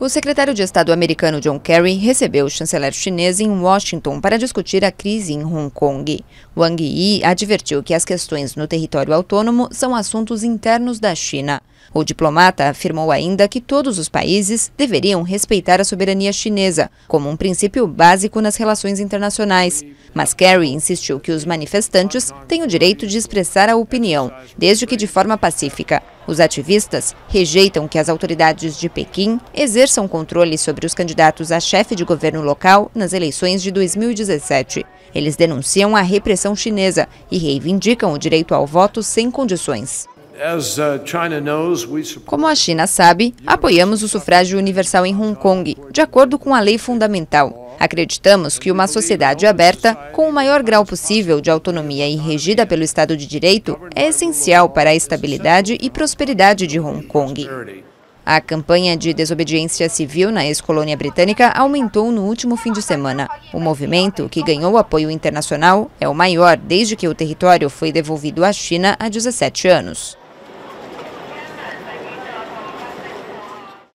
O secretário de Estado americano John Kerry recebeu o chanceler chinês em Washington para discutir a crise em Hong Kong. Wang Yi advertiu que as questões no território autônomo são assuntos internos da China. O diplomata afirmou ainda que todos os países deveriam respeitar a soberania chinesa, como um princípio básico nas relações internacionais. Mas Kerry insistiu que os manifestantes têm o direito de expressar a opinião, desde que de forma pacífica. Os ativistas rejeitam que as autoridades de Pequim exerçam controle sobre os candidatos a chefe de governo local nas eleições de 2017. Eles denunciam a repressão chinesa e reivindicam o direito ao voto sem condições. Como a China sabe, apoiamos o sufrágio universal em Hong Kong, de acordo com a lei fundamental. Acreditamos que uma sociedade aberta, com o maior grau possível de autonomia e regida pelo Estado de Direito, é essencial para a estabilidade e prosperidade de Hong Kong. A campanha de desobediência civil na ex-colônia britânica aumentou no último fim de semana. O movimento, que ganhou apoio internacional, é o maior desde que o território foi devolvido à China há 17 anos.